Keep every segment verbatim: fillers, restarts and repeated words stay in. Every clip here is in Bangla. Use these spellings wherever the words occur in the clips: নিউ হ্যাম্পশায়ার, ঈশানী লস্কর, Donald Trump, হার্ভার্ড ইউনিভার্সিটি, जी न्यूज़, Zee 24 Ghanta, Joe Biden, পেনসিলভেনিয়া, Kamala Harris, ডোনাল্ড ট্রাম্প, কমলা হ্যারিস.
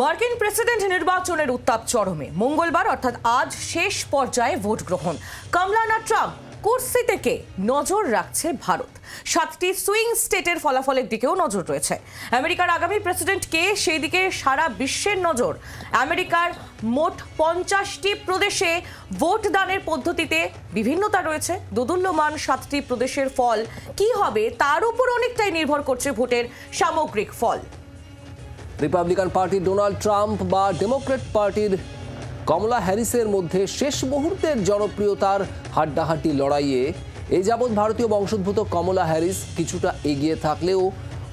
মার্কিন প্রেসিডেন্ট নির্বাচনের উত্তাপ চরমে। মঙ্গলবার অর্থাৎ আজ শেষ পর্যায়ে ভোট গ্রহণ। কামলা না ট্রাম্প, কুর্সি থেকে নজর রাখছে ভারত। সাতটি সুইং স্টেটের ফলাফলের দিকেও নজর রয়েছে আমেরিকার। আগামী প্রেসিডেন্ট কে, সেই দিকে সারা বিশ্বের নজর। আমেরিকার মোট পঞ্চাশটি প্রদেশে ভোট দানের পদ্ধতিতে বিভিন্নতা রয়েছে। দোদুল্যমান সাতটি প্রদেশের ফল কি হবে তার উপর অনেকটাই নির্ভর করছে ভোটের সামগ্রিক ফল। রিপাবলিকান পার্টির ডোনাল্ড ট্রাম্প বা ডেমোক্রেট পার্টির কমলা হ্যারিসের মধ্যে শেষ মুহূর্তের জনপ্রিয়তার হাড্ডাহাড্ডি লড়াইয়ে এ যাবৎ ভারতীয় বংশোদ্ভূত কমলা হ্যারিস কিছুটা এগিয়ে থাকলেও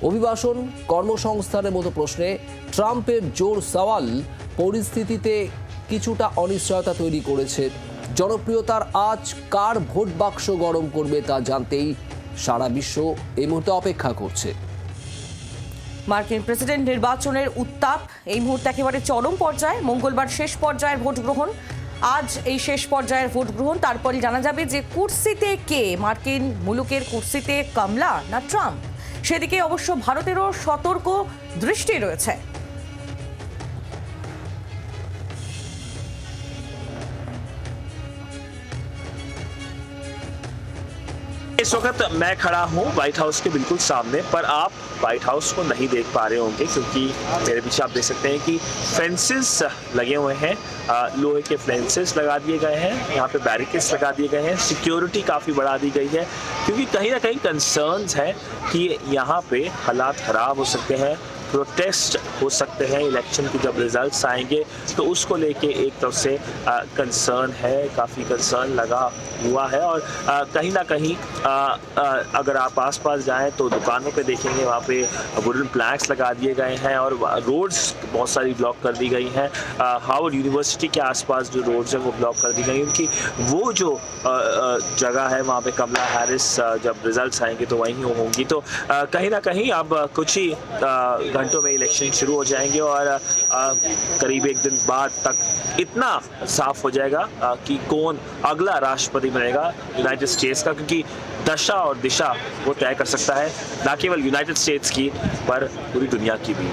অভিবাসন, কর্মসংস্থানের মতো প্রশ্নে ট্রাম্পের জোর সওয়াল পরিস্থিতিতে কিছুটা অনিশ্চয়তা তৈরি করেছে। জনপ্রিয়তার আজ কার ভোট বাক্স গরম করবে তা জানতেই সারা বিশ্ব এই মুহূর্তে অপেক্ষা করছে। মার্কিন প্রেসিডেন্ট নির্বাচনের উত্তাপ এই মুহূর্তে একেবারে চরম পর্যায়ে। মঙ্গলবার শেষ পর্যায়ের ভোট গ্রহণ, আজ এই শেষ পর্যায়ের ভোট গ্রহণ। তারপরে জানা যাবে যে কুর্সিতে কে, মার্কিন মুলুকের কুর্সিতে কামলা না ট্রাম্প। সেদিকে অবশ্য ভারতেরও সতর্ক দৃষ্টি রয়েছে। इस वक्त मैं खड़ा हूँ व्हाइट हाउस के बिल्कुल सामने, पर आप व्हाइट हाउस को नहीं देख पा रहे होंगे क्योंकि मेरे पीछे आप देख सकते हैं कि फेंसेस लगे हुए हैं। लोहे के फेंसेस लगा दिए गए हैं, यहाँ पे बैरिकेड्स लगा दिए गए हैं, सिक्योरिटी काफ़ी बढ़ा दी गई है क्योंकि कहीं ना कहीं कंसर्न्स हैं कि यहाँ पे हालात ख़राब हो सकते हैं, प्रोटेस्ट हो सकते हैं। इलेक्शन के जब रिजल्ट्स आएंगे तो उसको लेके एक तरफ से कंसर्न है, काफ़ी कंसर्न लगा हुआ है। और कहीं ना कहीं आ, आ, अगर आप आसपास जाएं तो दुकानों पे देखेंगे वहाँ पे वुडन प्लैक्स लगा दिए गए हैं और रोड्स बहुत सारी ब्लॉक कर दी गई हैं। हार्वर्ड यूनिवर्सिटी के आसपास जो रोड्स हैं वो ब्लॉक कर दी गई, उनकी वो जो आ, आ, जगह है वहाँ पर कमला हैरिस जब रिजल्ट आएंगे तो वहीं होंगी। तो आ, कहीं ना कहीं अब कुछ ही आ, घंटों में इलेक्शन शुरू हो जाएंगे और करीब एक दिन बाद तक इतना साफ हो जाएगा आ, कि कौन अगला राष्ट्रपति बनेगा यूनाइटेड स्टेट्स का, क्योंकि दशा और दिशा वो तय कर सकता है न केवल यूनाइटेड स्टेट्स की पर पूरी दुनिया की भी।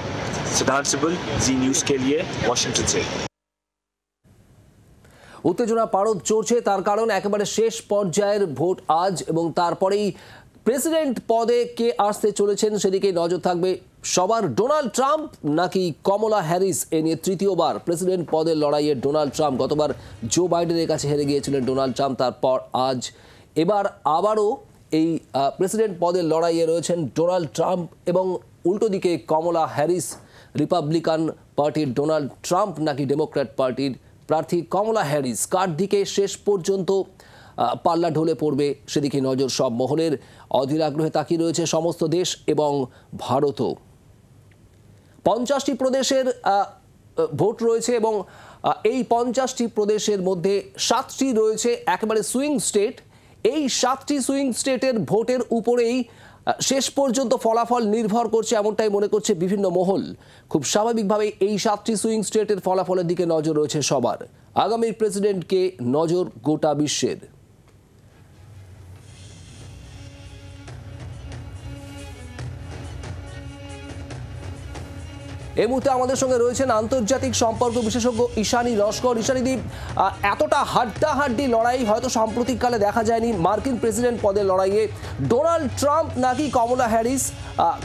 सिद्धार्थ सिबल, जी न्यूज़ के लिए, वाशिंगटन से। उत्तेजना पारद चढ़ছে, তার কারণ একেবারে শেষ পর্যায়ের ভোট আজ এবং তারপরেই প্রেসিডেন্ট পদে কে আসতে চলেছেন সেদিকে নজর থাকবে সবার। ডোনাল্ড ট্রাম্প নাকি কমলা হ্যারিস, এ নিয়ে তৃতীয়বার প্রেসিডেন্ট পদের লড়াইয়ে ডোনাল্ড ট্রাম্প। গতবার জো বাইডেনের কাছে হেরে গিয়েছিলেন ডোনাল্ড ট্রাম্প, তারপর আজ এবার আবারও এই প্রেসিডেন্ট পদের লড়াইয়ে রয়েছেন ডোনাল্ড ট্রাম্প এবং উল্টো দিকে কমলা হ্যারিস। রিপাবলিকান পার্টির ডোনাল্ড ট্রাম্প নাকি ডেমোক্র্যাট পার্টির প্রার্থী কমলা হ্যারিস, কার দিকে শেষ পর্যন্ত পাল্লা ঢলে পড়বে সেদিকে নজর সব মহলের। অধীর আগ্রহে তাকিয়ে রয়েছে সমস্ত দেশ এবং ভারতও। পঞ্চাশটি প্রদেশের ভোট রয়েছে এবং এই পঞ্চাশটি প্রদেশের মধ্যে সাতটি রয়েছে একেবারে সুইং স্টেট। এই সাতটি সুইং স্টেটের ভোটের উপরেই শেষ পর্যন্ত ফলাফল নির্ভর করছে এমনটাই মনে করছে বিভিন্ন মহল। খুব স্বাভাবিকভাবেই এই সাতটি সুইং স্টেটের ফলাফলের দিকে নজর রয়েছে সবার। আগামী প্রেসিডেন্টকে নজর গোটা বিশ্বের। এই মুহূর্তে আমাদের সঙ্গে রয়েছেন আন্তর্জাতিক সম্পর্ক বিশেষজ্ঞ ঈশানী লস্কর। ঈশানীদীপ, এতটা হাড্ডাহাড্ডি লড়াই হয়তো সাম্প্রতিককালে দেখা যায়নি মার্কিন প্রেসিডেন্ট পদের লড়াইয়ে। ডোনাল্ড ট্রাম্প নাকি কমলা হ্যারিস,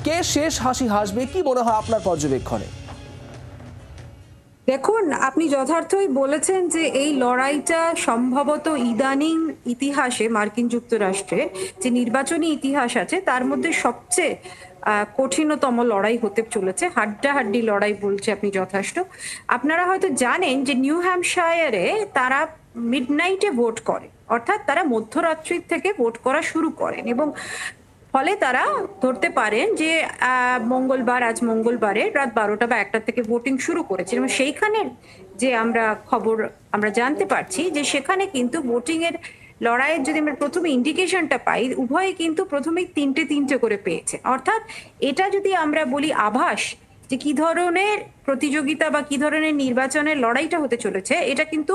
কে শেষ হাসি হাসবে কি মনে হয় আপনার পর্যবেক্ষণে? দেখুন, আপনি যথার্থই বলেছেন যে এই লড়াইটা সম্ভবত ইদানিং ইতিহাসে মার্কিন যুক্তরাষ্ট্রের যে নির্বাচনী ইতিহাস আছে তার মধ্যে সবচেয়ে কঠিনতম লড়াই হতে চলেছে। হাড্ডাহাড্ডি লড়াই বলছে আপনি যথেষ্ট। আপনারা হয়তো জানেন যে নিউ হ্যাম্পশায়ারে তারা মিডনাইটে ভোট করে, অর্থাৎ তারা মধ্যরাত্রির থেকে ভোট করা শুরু করেন এবং ফলে তারা ধরতে পারেন যে মঙ্গলবার, আজ মঙ্গলবারে রাত বারোটা বা একটা থেকে ভোটিং শুরু করেছে। এবং সেইখানে যে আমরা খবর আমরা জানতে পারছি যে সেখানে কিন্তু ভোটিং এর লড়াইয়ের যদি আমরা প্রথমে ইন্ডিকেশনটা পাই, উভয়ে কিন্তু প্রথমেই তিনটে তিনটে করে পেয়েছে। অর্থাৎ এটা যদি আমরা বলি আভাস যে কি ধরনের প্রতিযোগিতা বা কি ধরনের নির্বাচনের লড়াইটা হতে চলেছে, এটা কিন্তু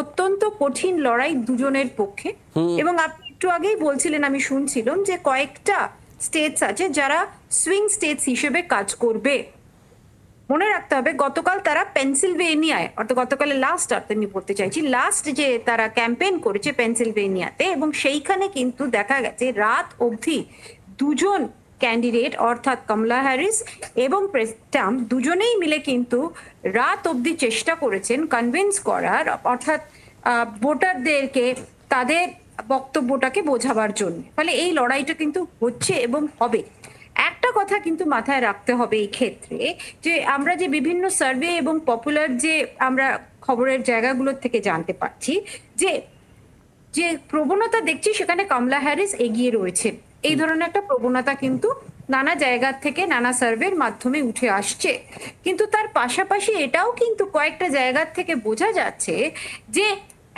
অত্যন্ত কঠিন লড়াই দুজনের পক্ষে। এবং আপনি একটু আগেই বলছিলেন, আমি শুনছিলাম যে কয়েকটা স্টেটস আছে যারা সুইং স্টেটস হিসেবে কাজ করবে। মনে রাখতে হবে গতকাল তারা পেনসিলভেনিয়ায়, অর্থাৎ গতকালের লাস্ট অর্থে আমি বলতে চাইছি, লাস্ট যে তারা ক্যাম্পেইন করেছে পেনসিলভেনিয়াতে, এবং সেইখানে কিন্তু দেখা গেছে রাত অবধি দুজন ক্যান্ডিডেট অর্থাৎ কমলা হ্যারিস এবং ট্রাম্প দুজনেই মিলে কিন্তু রাত অবধি চেষ্টা করেছেন কনভিন্স করার, অর্থাৎ ভোটারদেরকে তাদের বক্তব্যটাকে বোঝাবার জন্য। ফলে এই লড়াইটা কিন্তু হচ্ছে এবং হবে। একটা কথা কিন্তু মাথায় রাখতে হবে এই ক্ষেত্রে, যে আমরা যে বিভিন্ন সার্ভে এবং পপুলার যে আমরা খবরের জায়গাগুলোর থেকে জানতে পারছি যে যে প্রবণতা দেখছি সেখানে কমলা হ্যারিস এগিয়ে রয়েছে। এই ধরনের একটা প্রবণতা কিন্তু নানা জায়গা থেকে নানা সার্ভের মাধ্যমে উঠে আসছে। কিন্তু তার পাশাপাশি এটাও কিন্তু কয়েকটা জায়গা থেকে বোঝা যাচ্ছে যে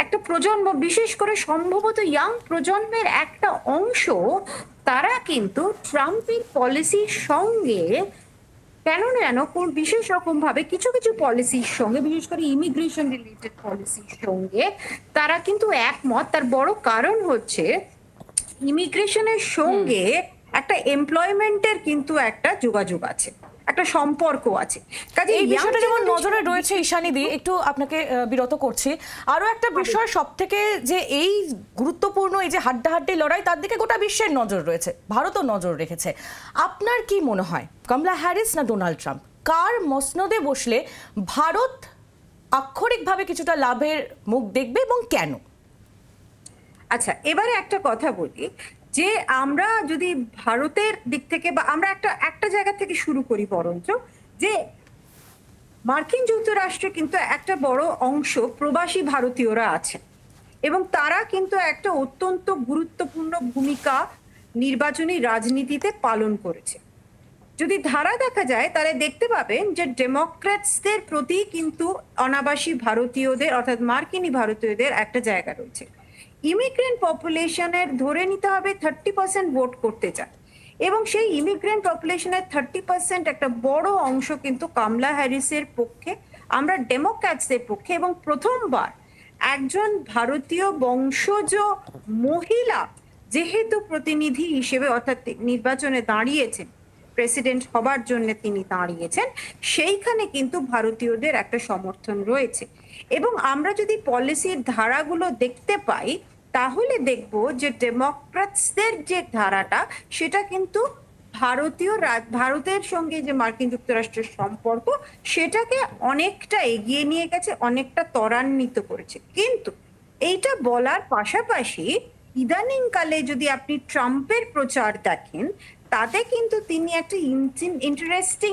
একটা প্রজন্ম, বিশেষ করে সম্ভবত ইয়াং প্রজন্মের একটা অংশ, তারা কিন্তু ট্রাম্পের পলিসির সঙ্গে কেন যেন বিশেষ রকম ভাবে কিছু কিছু পলিসির সঙ্গে, বিশেষ করে ইমিগ্রেশন রিলেটেড পলিসির সঙ্গে তারা কিন্তু একমত। তার বড় কারণ হচ্ছে ইমিগ্রেশনের সঙ্গে একটা এমপ্লয়মেন্টের কিন্তু একটা যোগাযোগ আছে, একটা সম্পর্ক আছে। কাজে এই বিষয়টা যেমন নজরে রয়েছে। ঈশানী দি, একটু আপনাকে বিরত করছি। আরো একটা বিষয় সবথেকে যে এই গুরুত্বপূর্ণ, এই যে হাড্ডাহাড্ডি লড়াই, তার দিকে গোটা বিশ্বের নজর রয়েছে, ভারতও নজর রেখেছে। আপনার কি মনে হয় কমলা হ্যারিস না ডোনাল্ড ট্রাম্প, কার মসনদে বসলে ভারত আক্ষরিকভাবে কিছুটা লাভের মুখ দেখবে এবং কেন? আচ্ছা, এবারে একটা কথা বলি, যে আমরা যদি ভারতের দিক থেকে বা আমরা একটা একটা জায়গা থেকে শুরু করি বরঞ্চ, যে মার্কিন যুক্তরাষ্ট্রে কিন্তু একটা বড় অংশ প্রবাসী ভারতীয়রা আছে, এবং তারা কিন্তু একটা অত্যন্ত গুরুত্বপূর্ণ ভূমিকা নির্বাচনী রাজনীতিতে পালন করেছে। যদি ধারা দেখা যায় তাহলে দেখতে পাবেন যে ডেমোক্র্যাটসদের প্রতি কিন্তু অনাবাসী ভারতীয়দের অর্থাৎ মার্কিনী ভারতীয়দের একটা জায়গা রয়েছে। ইমিগ্রেন্ট পপুলেশনের ধরে নিতে হবে থার্টি পার্সেন্ট ভোট করতে চায়, এবং সেই ইমিগ্রেন্ট পপুলেশনের থার্টি পার্সেন্ট একটা বড় অংশ কিন্তু কমলা হ্যারিসের পক্ষে, আমরা ডেমোক্র্যাটসের পক্ষে। এবং প্রথমবার একজন ভারতীয় বংশজ মহিলা যেহেতু প্রতিনিধি হিসেবে অর্থাৎ নির্বাচনে দাঁড়িয়েছেন, প্রেসিডেন্ট হবার জন্য তিনি দাঁড়িয়েছেন, সেইখানে কিন্তু ভারতীয়দের একটা সমর্থন রয়েছে। এবং আমরা যদি পলিসির ধারাগুলো দেখতে পাই তাহলে দেখব যে ডেমোক্র্যাটসদের যে ধারাটা সেটা কিন্তু ভারতীয় ভারতের সঙ্গে যে মার্কিন যুক্তরাষ্ট্রের সম্পর্ক সেটাকে অনেকটা এগিয়ে নিয়ে গেছে, অনেকটা ত্বরান্বিত করেছে। কিন্তু এইটা বলার পাশাপাশি ইদানিংকালে যদি আপনি ট্রাম্পের প্রচার দেখেন, তাতে কিন্তু তিনি একটা ইন্টারেস্টিং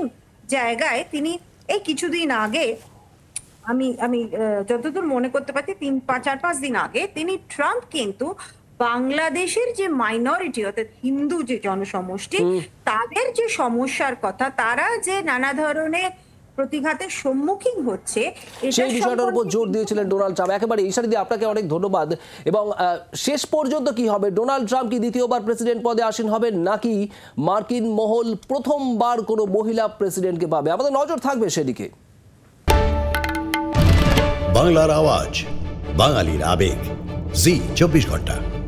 জায়গায়, তিনি এই কিছুদিন আগে আমি আমি যতদূর মনে করতে পারছি তিন পাঁচ চার পাঁচ দিন আগে তিনি ট্রাম্প কিন্তু বাংলাদেশের যে মাইনরিটি অর্থাৎ হিন্দু যে জনসমষ্টি, তাদের যে সমস্যার কথা, তারা যে নানা ধরনের প্রতিঘাতের সম্মুখীন হচ্ছে, সেই বিষয়টার উপর জোর দিয়েছিলেন ডোনাল্ড ট্রাম্প। একেবারে ইশারা দিয়ে আপনাকে অনেক ধন্যবাদ। এবং শেষ পর্যন্ত কি হবে, ডোনাল্ড ট্রাম্প কি দ্বিতীয়বার প্রেসিডেন্ট পদে আসীন হবেন, নাকি মার্কিন মহল প্রথমবার কোনো মহিলা প্রেসিডেন্টকে পাবে? আমাদের নজর থাকবে সেদিকে। বাংলার আওয়াজ, বাঙালির আবেগ, জি চব্বিশ ঘন্টা।